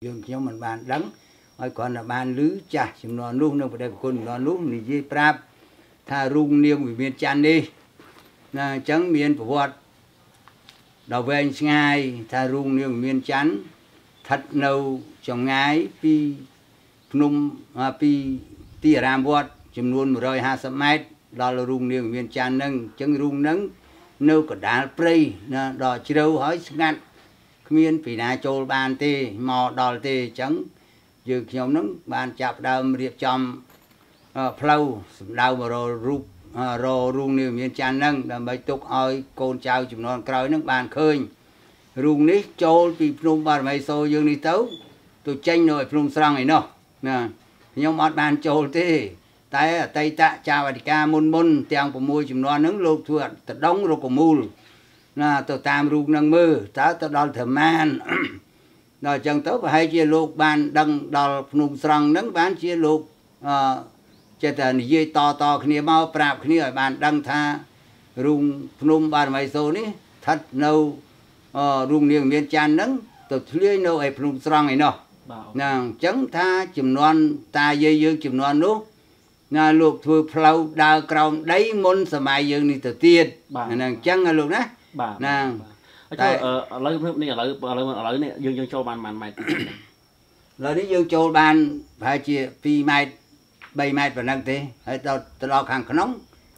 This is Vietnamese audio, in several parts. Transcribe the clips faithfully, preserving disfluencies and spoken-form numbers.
dương chiếu mình bàn đắng, còn là bàn lứ chả chìm non luôn đâu, đây còn non luôn thì dễ prap, tha rung niêm vì miền chăn đi, là trắng miền phật, đầu về ngay tha rung niêm miền chăn, thật nâu trong ngái pi nung pi pi ram phật chìm luôn một rồi hai trăm mét, đó là rung niêm miền chăn nâng trắng rung nâng, nâu cả đá prey, đó chỉ đâu hỏi ngặt. Miền Phi Nai Châu bàn tê mò đòi tê trắng dược nhiều nắng bàn chạp đào riệp chòm plau đào mà rồi rụp rồi rung nhiều miền tràn nâng làm bài tục oi cồn trào chụp non còi nâng bàn khơi rung nít châu vì phun vào mấy xôi dương đi tấu tụi tranh rồi phun sang này nọ nè nhóm mót bàn châu tê tay tay tạ chào và đi ca môn môn tiếng của môi chụp non nắng lục thuận thật đóng rồi của mù là tôi tam ruộng năng mưa, ta tôi đo thợ man, rồi chẳng tới phải hai chia lục bàn đằng đo nung sòng nắng bán chia lục, chế thành dây to to kia mau prap kia ở bàn đằng tha ruộng nung bàn máy số ní thật nâu ruộng nhiều miền tràn nắng tôi lấy nâu ấy nung sòng này nọ, nàng trắng tha chìm non ta dây dưa chìm non nốt, là lục thừa phlau đào còng đấy môn sầm mai dưa này tự tiệt, nàng trắng là lục đó. Nah, lalu ni lalu lalu lalu ni yang yang coban man mai. Lalu ni yang coban haji pi mai, bay mai pernah teh. Kita terlalu kang kenong,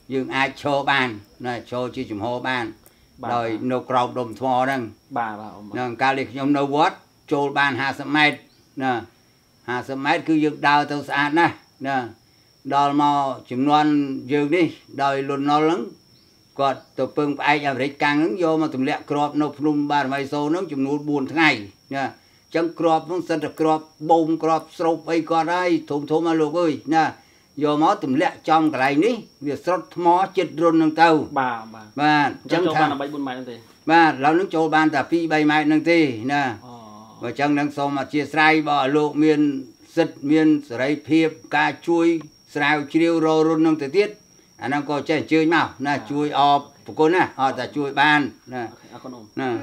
yang ai coban, nah coci cuma coban. Dari nukrau dom semua orang. Nang kali yang nuwat coban hasa mai, nah hasa mai tu yang dal tu saat nah, nah dal mau jumlan yang ni dari lun nolong. Còn tôi phương phải làm rách càng nóng vô mà tùm lẹ crop nó phùm bà mày sâu nóng chùm nút buồn tháng ngày. Chẳng crop nóng sân là crop bông crop sâu bây con đây thùm thùm mà lục ơi. Vô mó tùm lẹ trong cái này ní. Việc sốt mó chết rôn nóng tàu. Bà bà. Chẳng châu bàn là bấy buôn mày nóng tì. Bà lão nóng châu bàn là phi bày mày nóng tì. Và chẳng nóng sâu mà chia sài bỏ lộ miền sứt miền sợi phiếp ca chuối sài chiêu rô rôn nóng tì tiết. Anh em có chơi chơi màu, na chui ọp, cô na, họ ta chui ban, na.